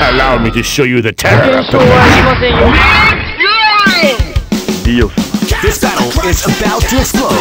Allow me to show you the terror of the This battle is about to explode.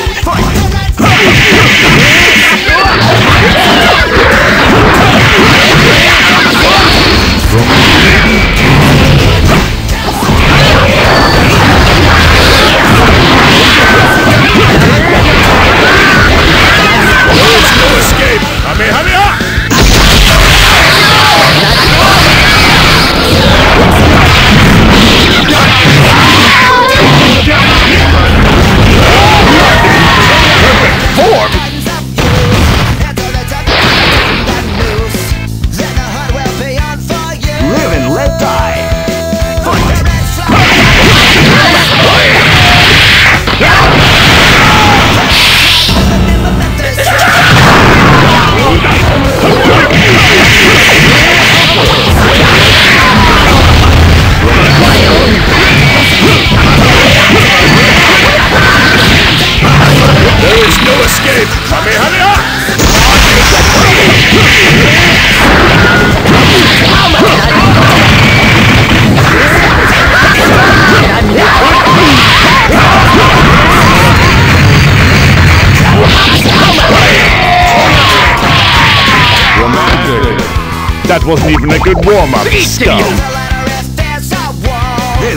That wasn't even a good warm-up. This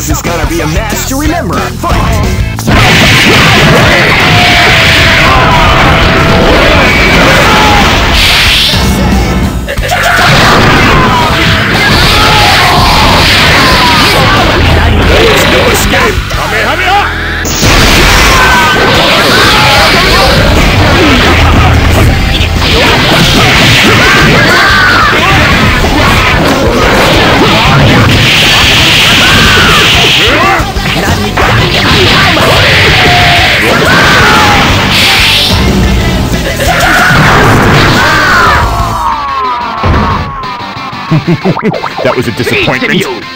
is gonna be a match to remember. That was a disappointment.